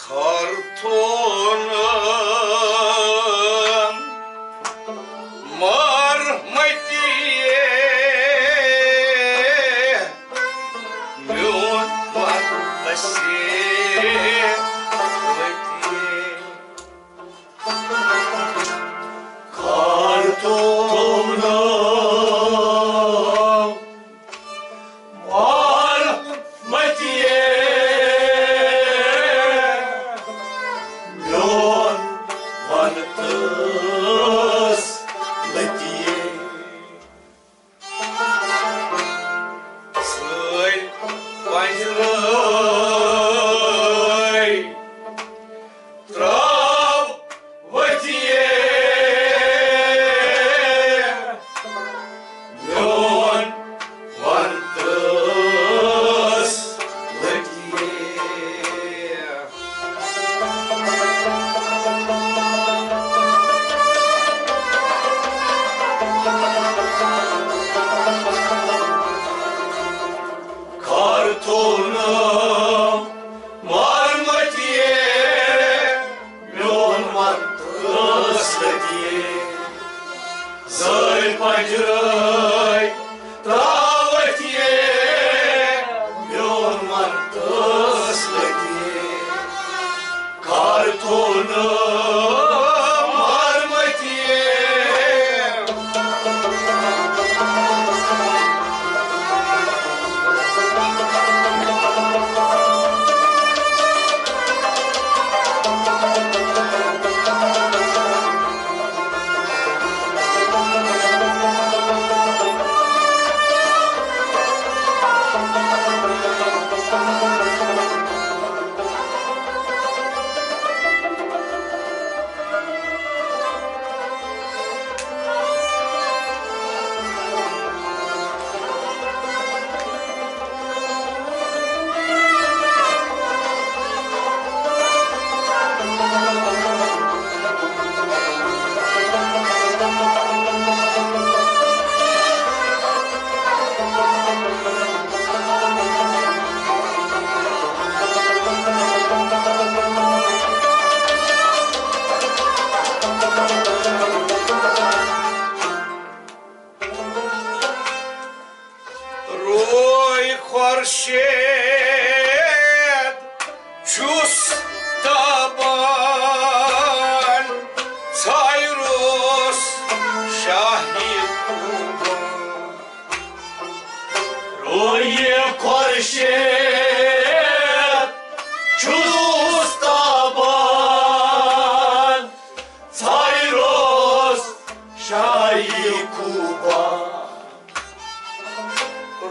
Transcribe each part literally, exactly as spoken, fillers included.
Cartonăm marmătie, nu poate să plătie. Cartonăm marmătie, cartonăm marmătie, mi-o-n martă slătie. Zări pagirăi, travătie, mi-o-n martă slătie. Cartonăm Horșed, ciustaban, țai ros, șahid cuban. Roie horșed, ciustaban, țai ros, șahid cuban.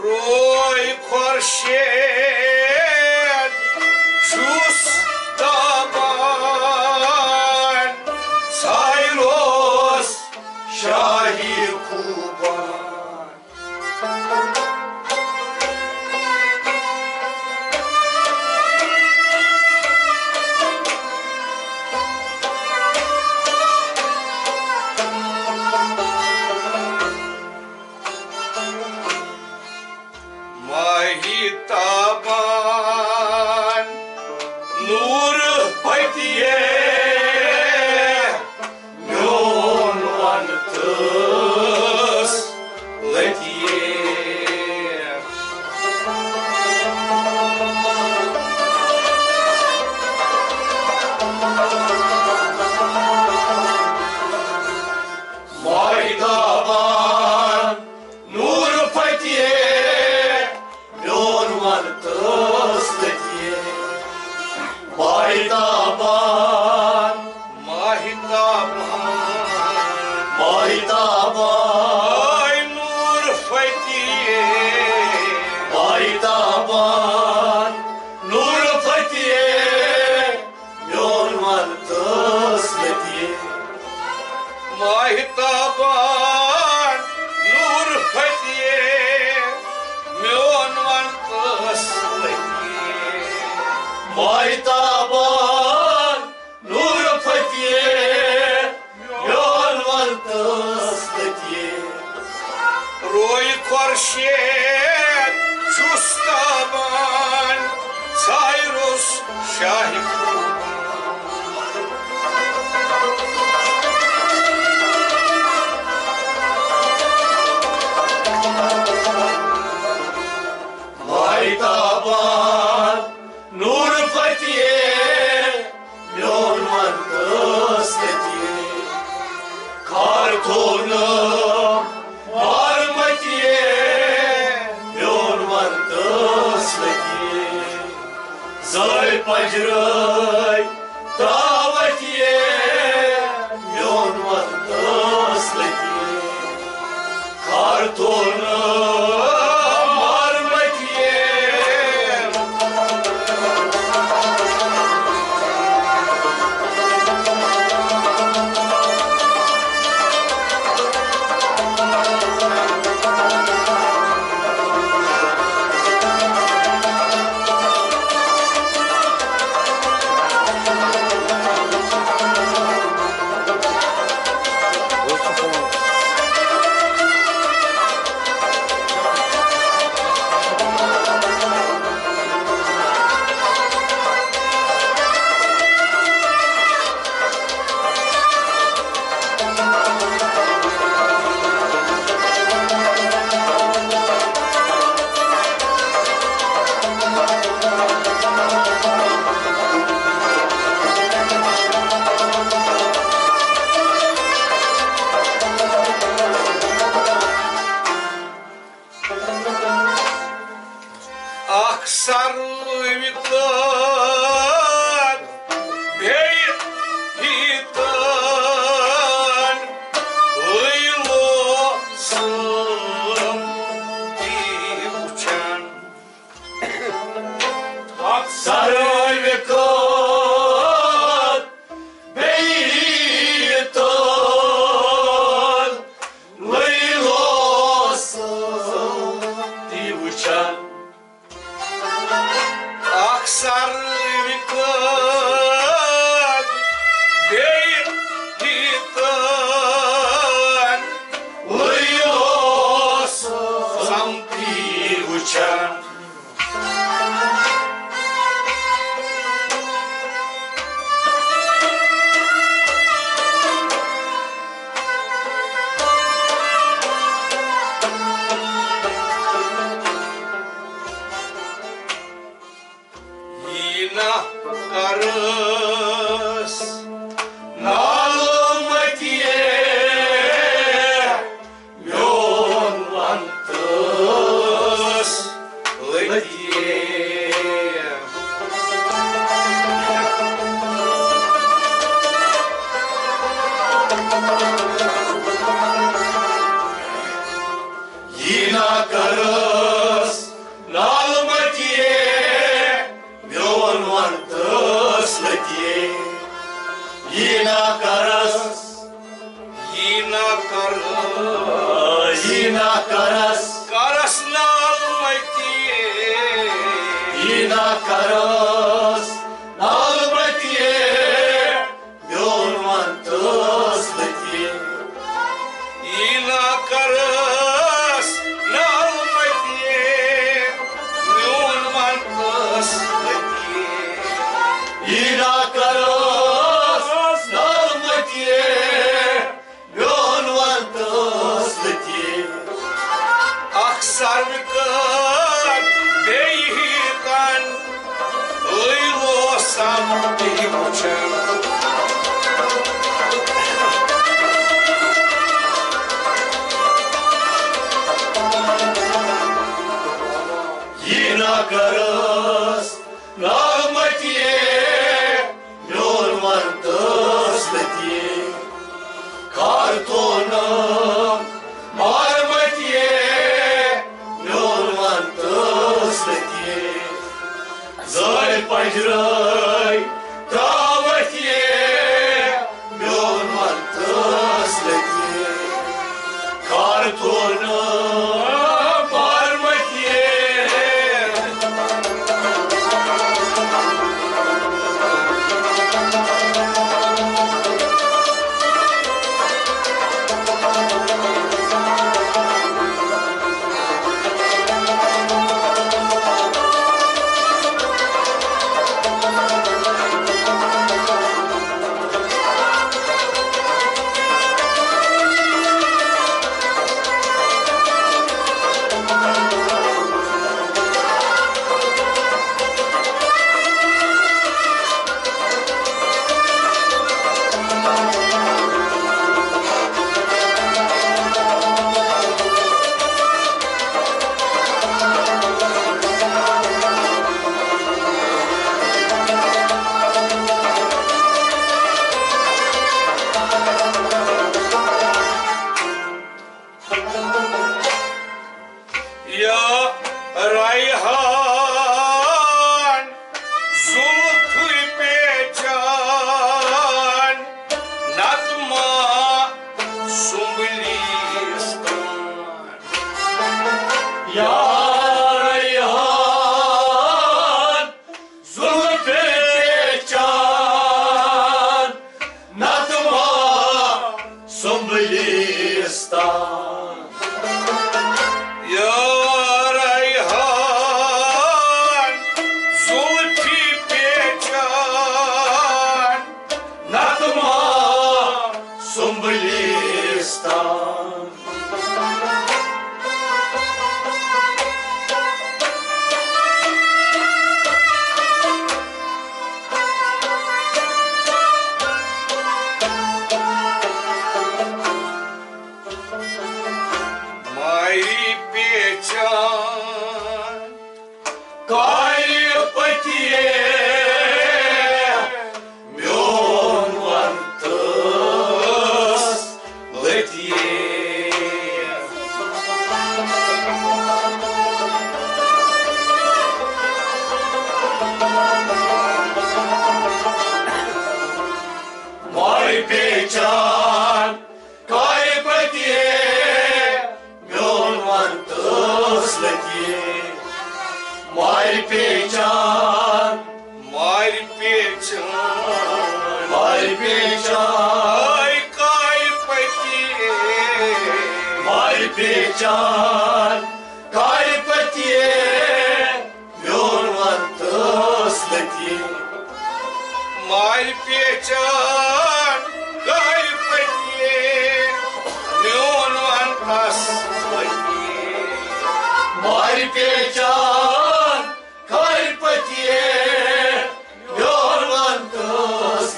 Roi corșed, ciustaban, țai ros, șahid cuban. Hitaban, nur pătie, nu-n mantăs lătie. Hitaban, nur pătie, Mahitaban, Mahitaban, Mahitaban, nur fătie, Mahitaban, nur fătie, mi-o-n martă slătie. Mahitaban, nur fătie, mi-o-n martă slătie. Mahitaban, nur fătie, mi-o-n martă slătie.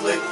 Let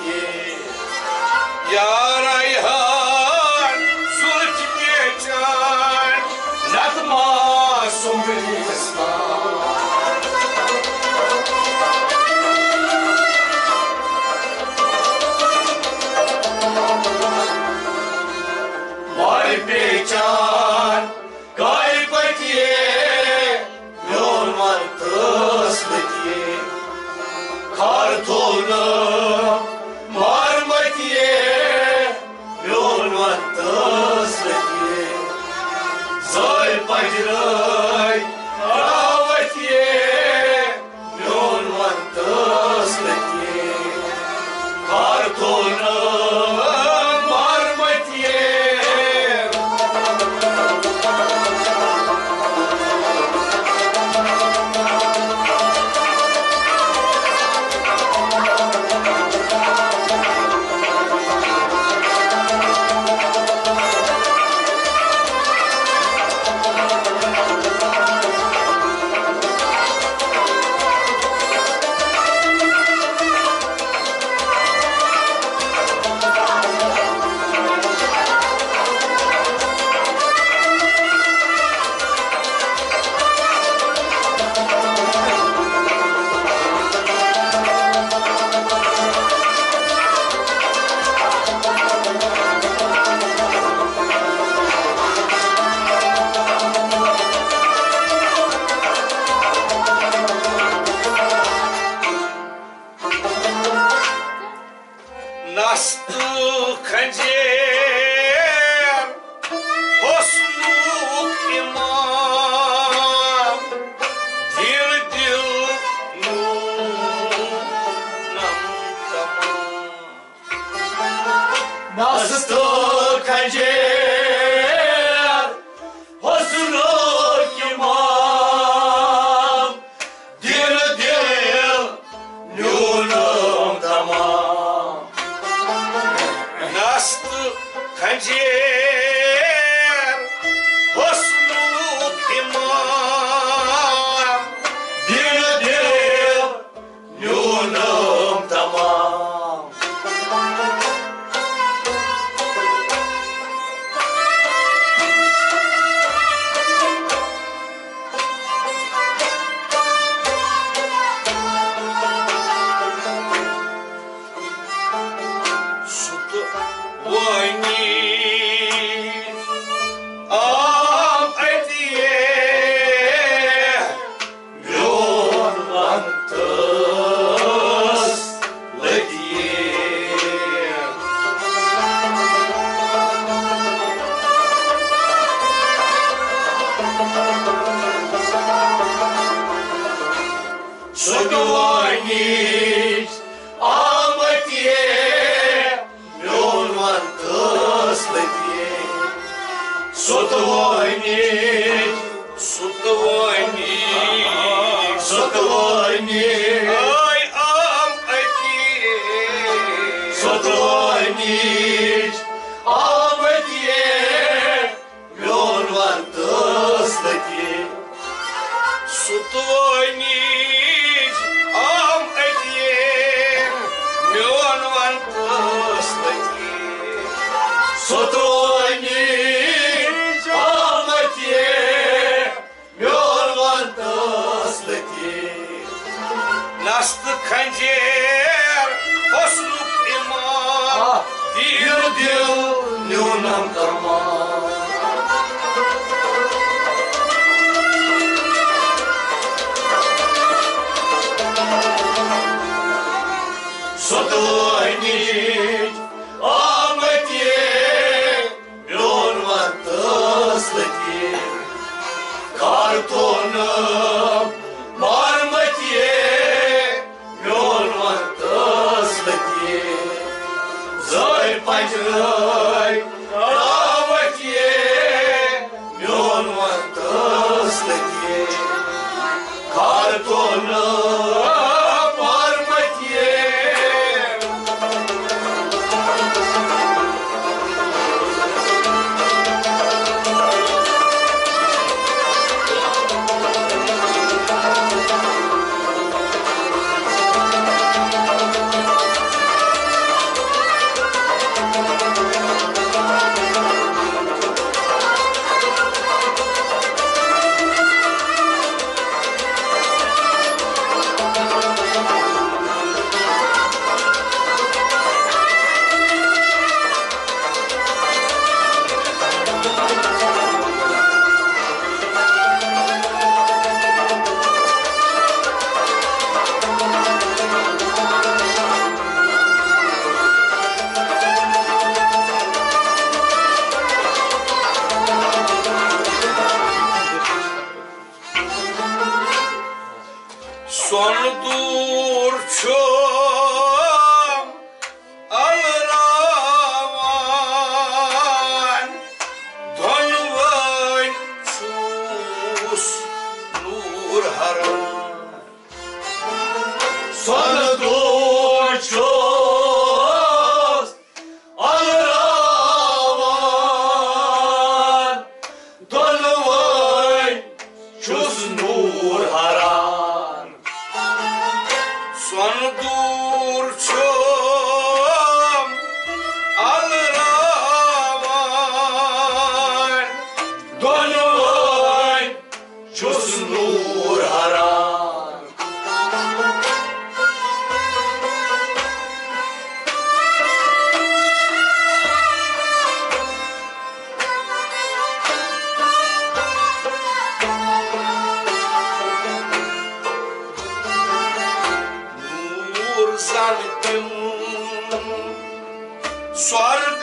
soargă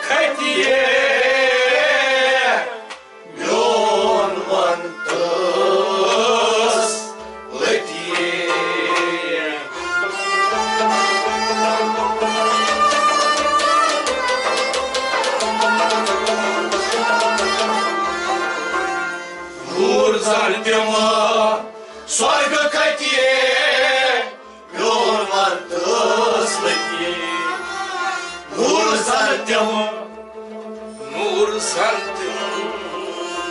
cătie, mi-o mă-ntăs lătie. Urza-l-te mă, soargă cătie, mi-o mă-ntăs lătie. Urza-l-te-mă, nu urza-l-te-mă,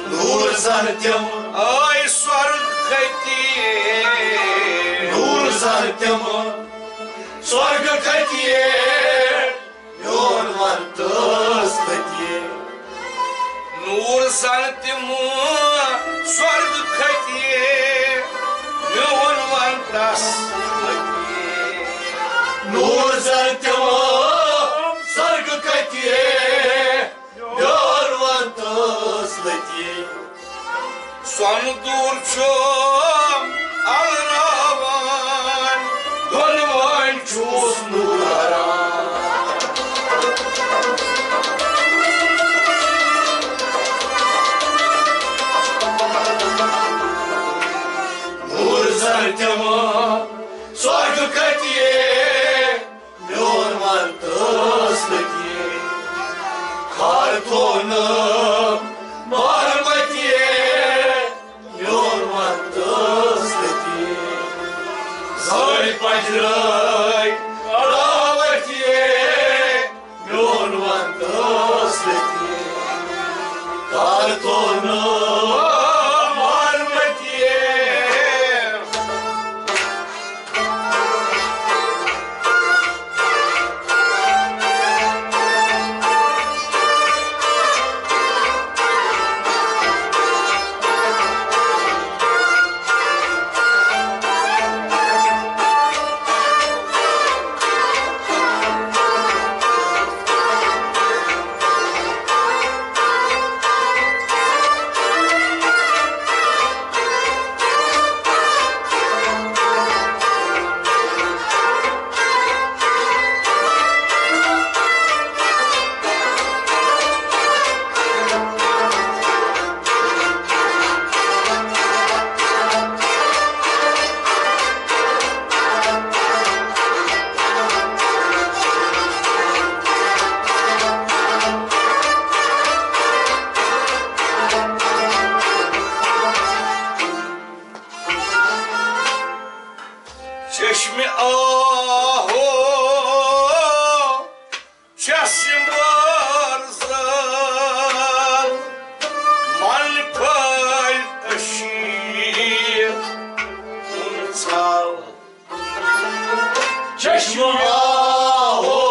nu urza-l-te-mă, ai soargă-i tie. Nu urza-l-te-mă, soargă-i tie, eu-n mă-ntăstă tie. Nu urza-l-te-mă, soargă-i tie, eu-n mă-ntăstă tie. Nu urza-l-te-mă, Soan durçom alravan, dolvan çusnuran. Urzaltema, soargı katiye, normal taslıkiye, kartonum. Păi, alavătie, mi-o luantăsletie, cartonă, marmătie. Çeşmi aho, çeşim arzal, malpal eşir, kumsal. Çeşmi aho,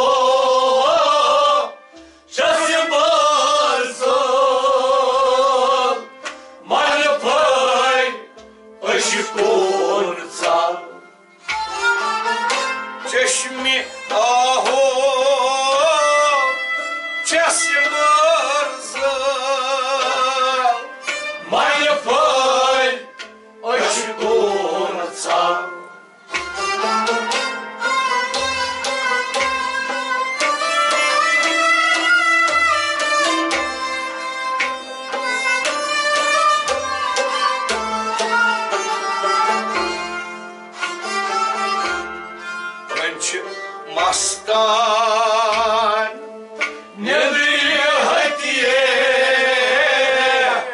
çeşim arzal, malpal eşir, kumsal. Çeşmi aho, çeşim arzal, malpal eşir, kumsal. Mastan nevriye hatiye, non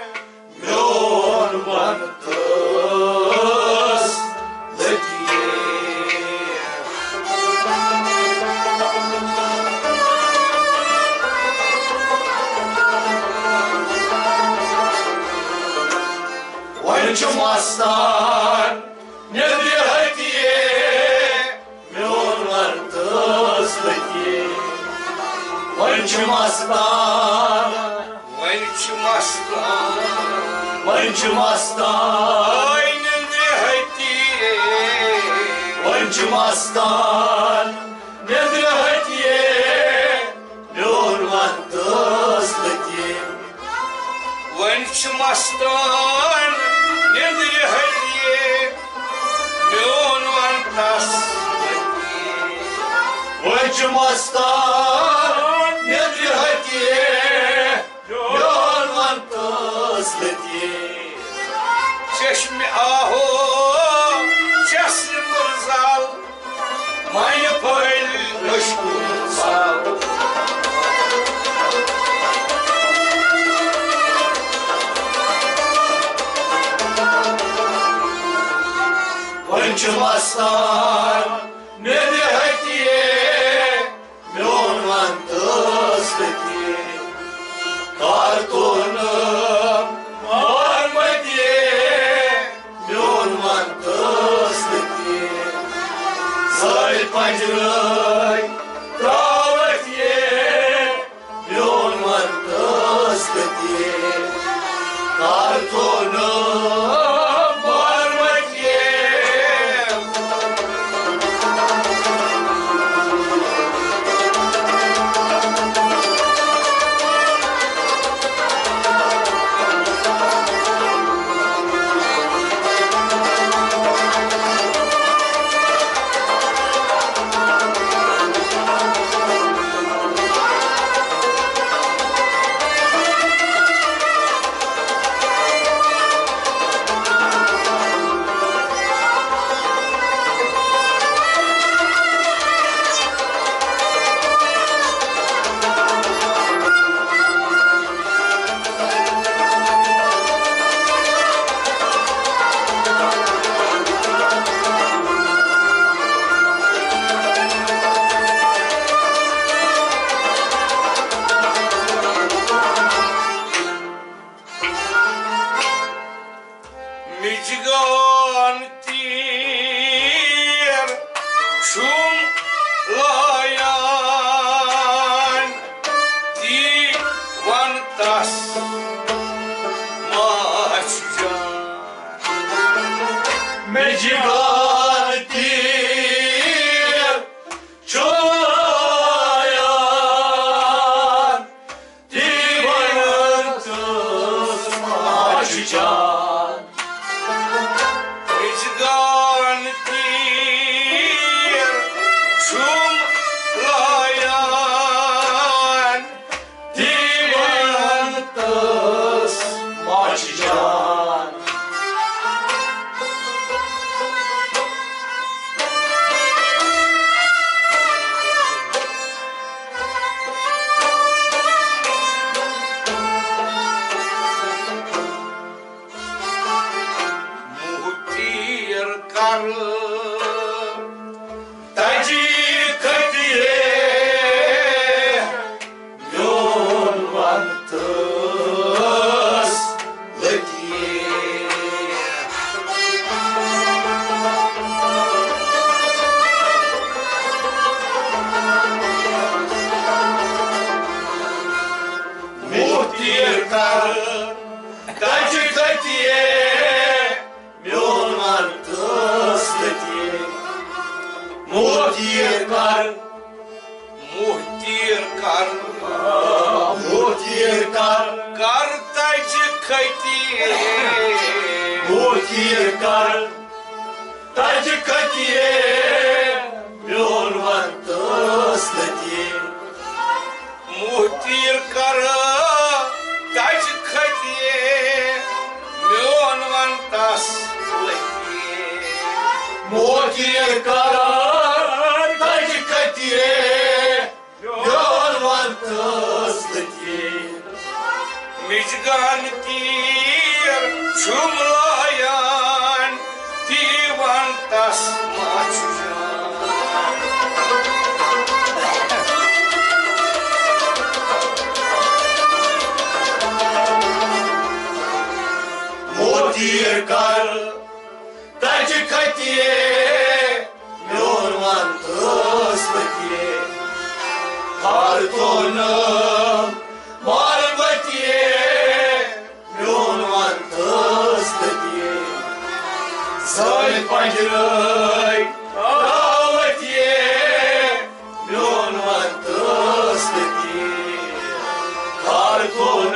mantas letiye. Oyuncu mastan nevriye hatiye, Mănci mastan, mănci mastan, mănci mastan, ai nedrehătie. Mănci mastan, nedrehătie, nu-l mă-ntăslătie. Mănci mastan, nedrehătie, nu-l mă-ntăslătie. Mănci mastan, دیدی چشم آهو چشم برزال مای پایل نشکون سال Bunchmastan ne dehtiye Lonvantas diye Kartonum marma diye Lonvantas diye Zay pancıray davet diye Lonvantas diye Kartonum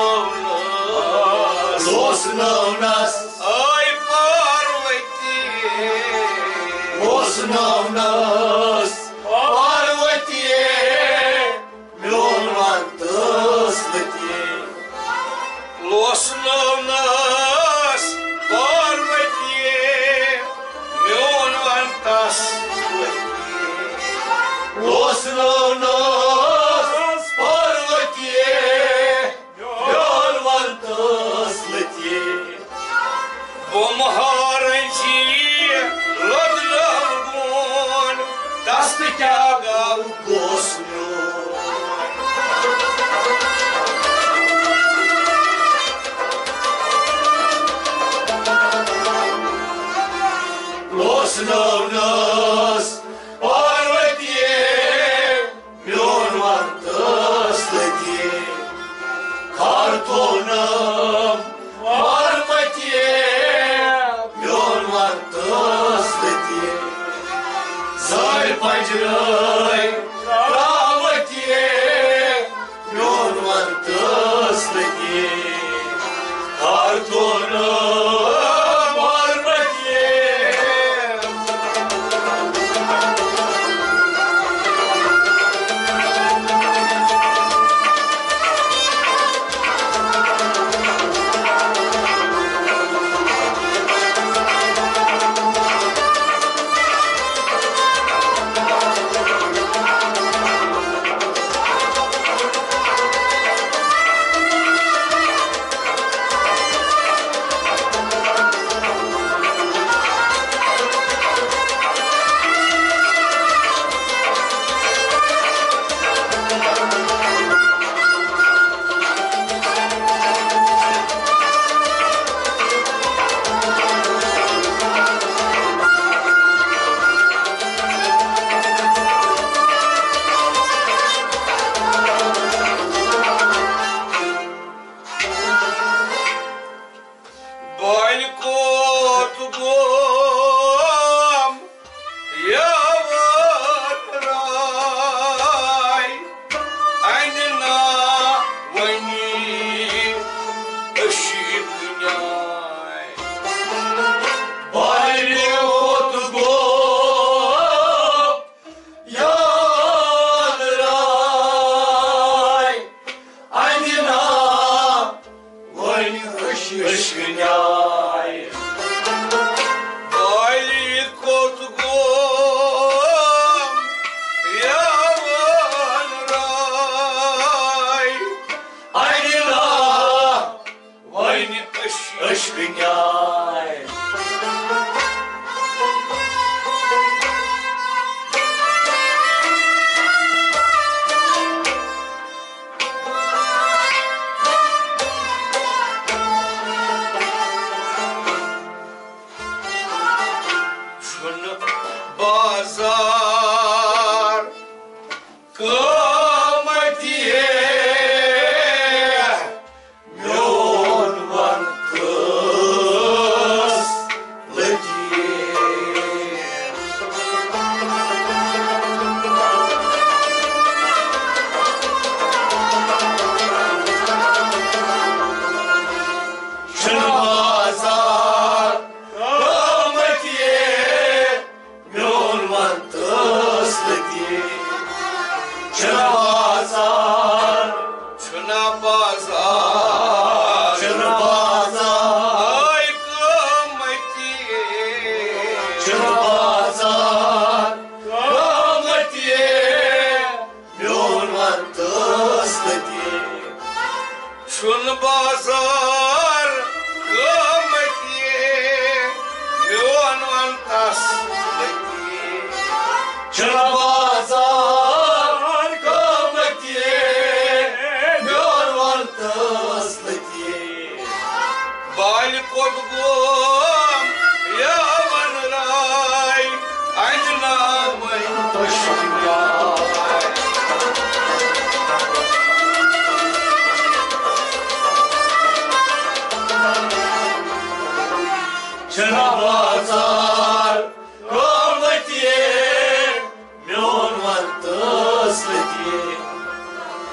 nas, osnou nas, ai parvati, osnou nas, parvati, milonvan tasvati, osnou nas, parvati, milonvan tasvati, osnou nas.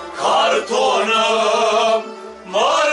Kartonum, mă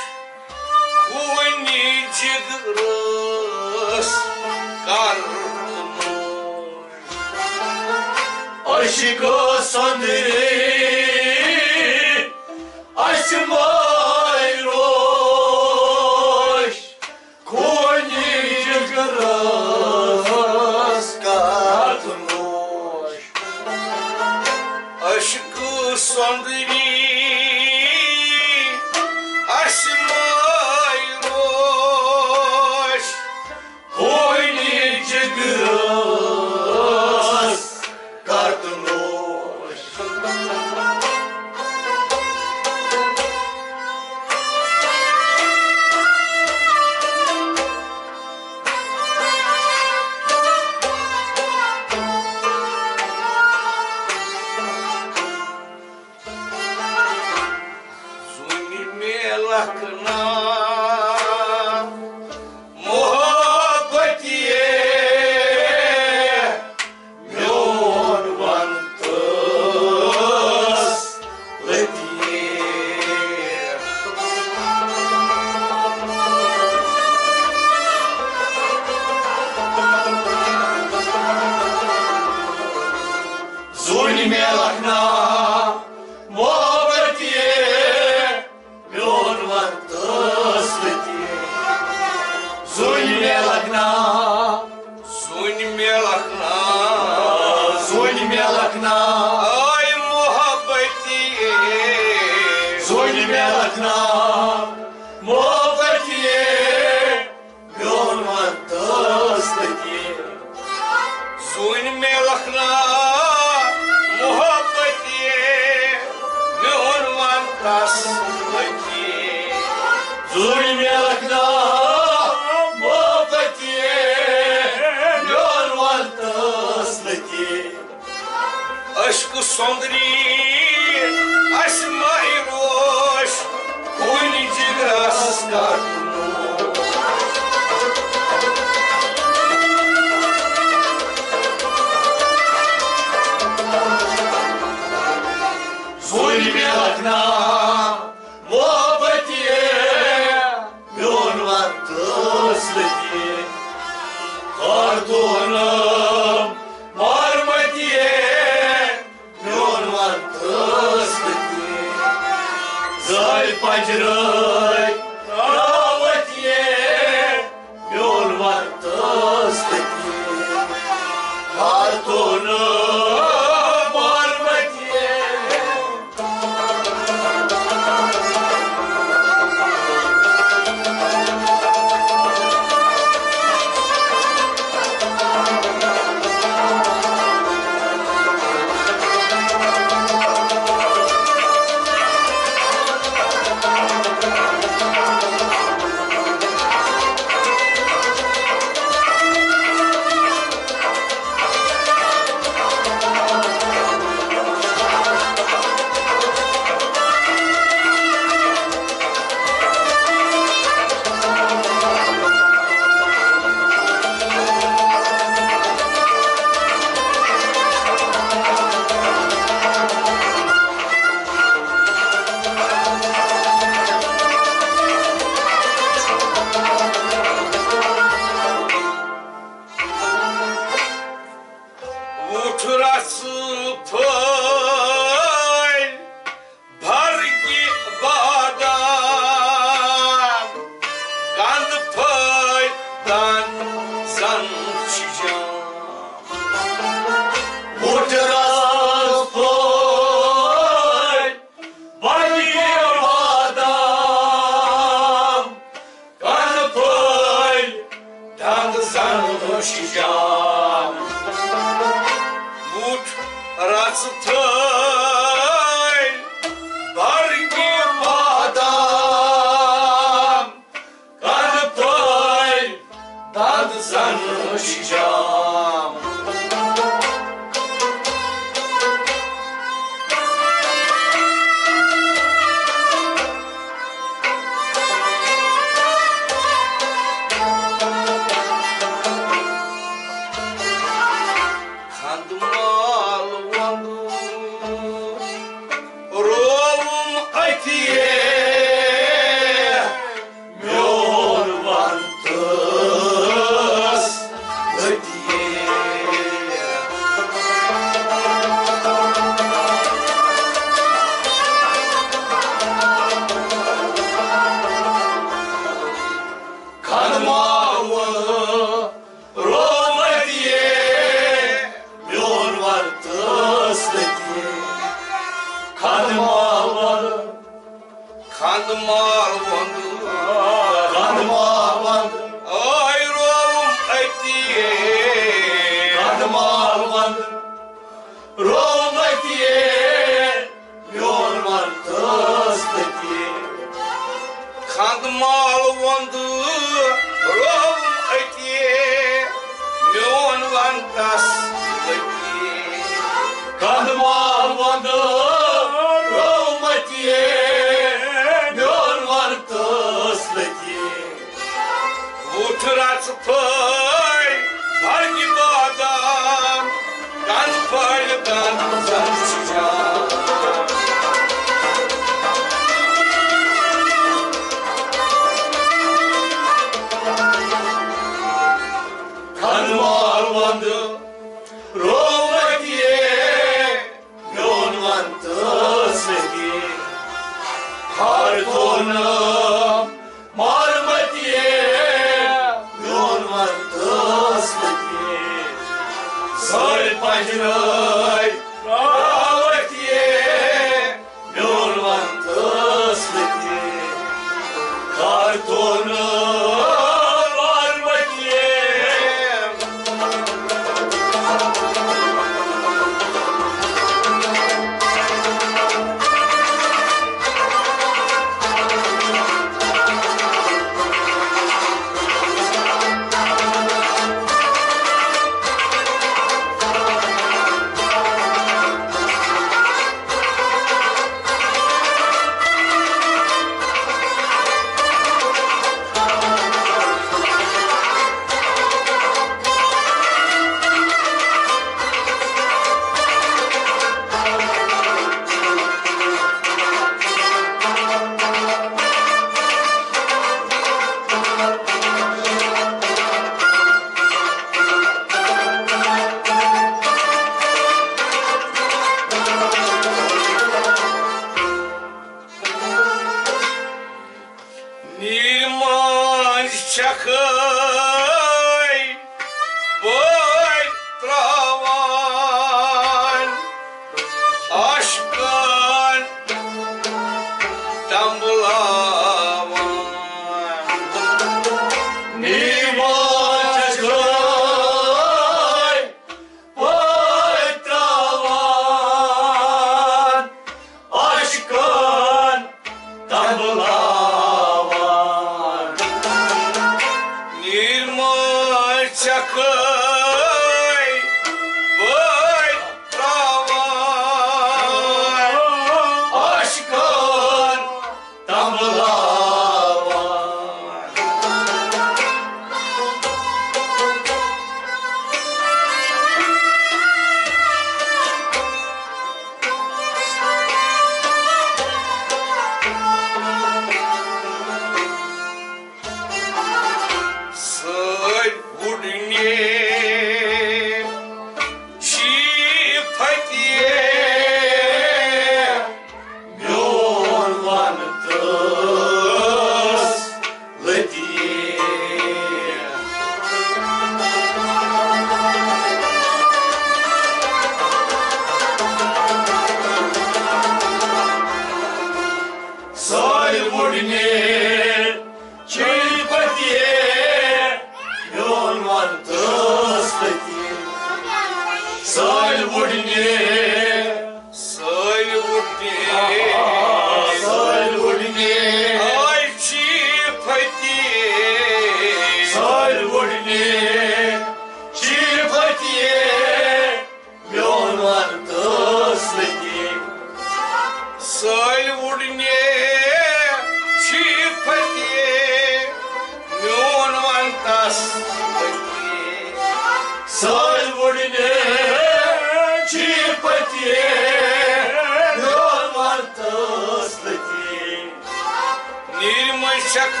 Şakır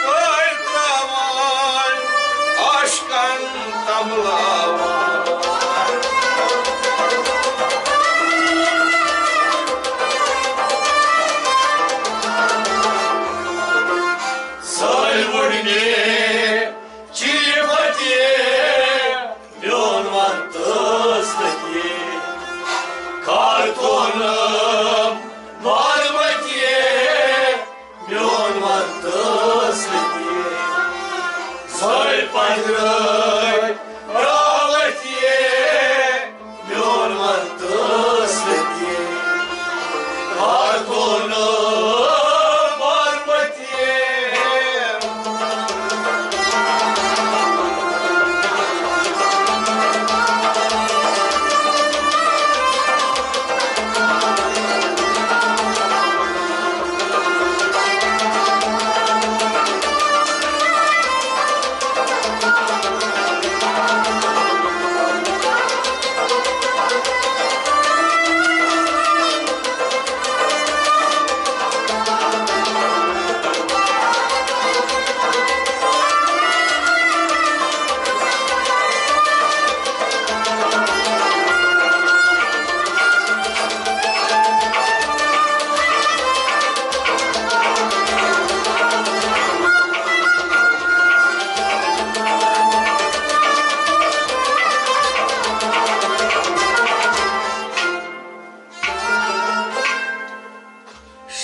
fırtaman aşkan damlaman.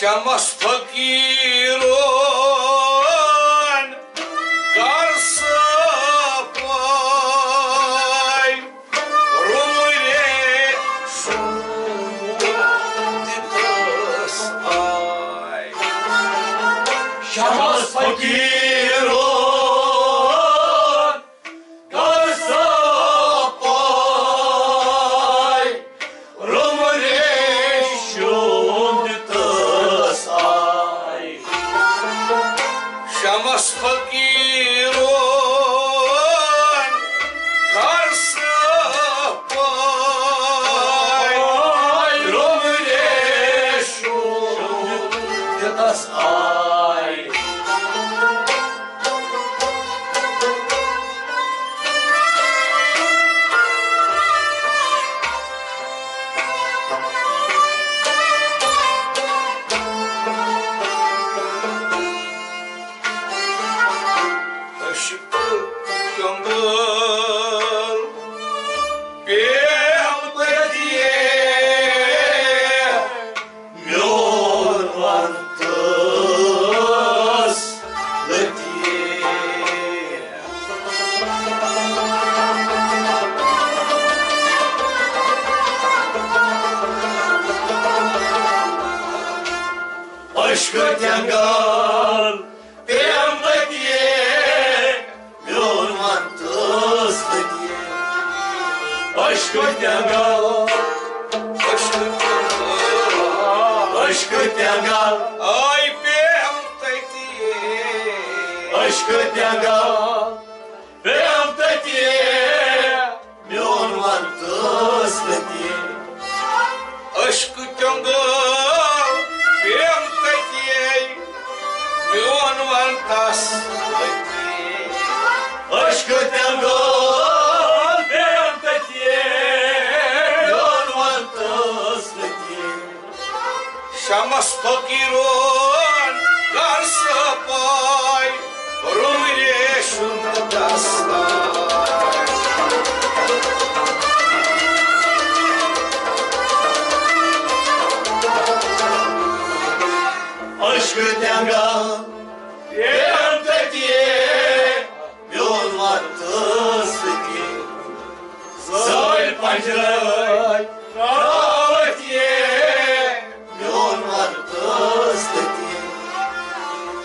Şamas fakirin karşı pay rumule şunditas ay. Şamas fakirin Şamas fakirin karşı pay rumile şunditas ay. Aşkı tengal temtetiye yon vartısıki zol pancıray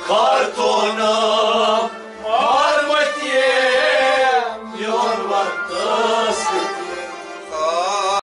Cartona, marmătie, Ion Vartăsle.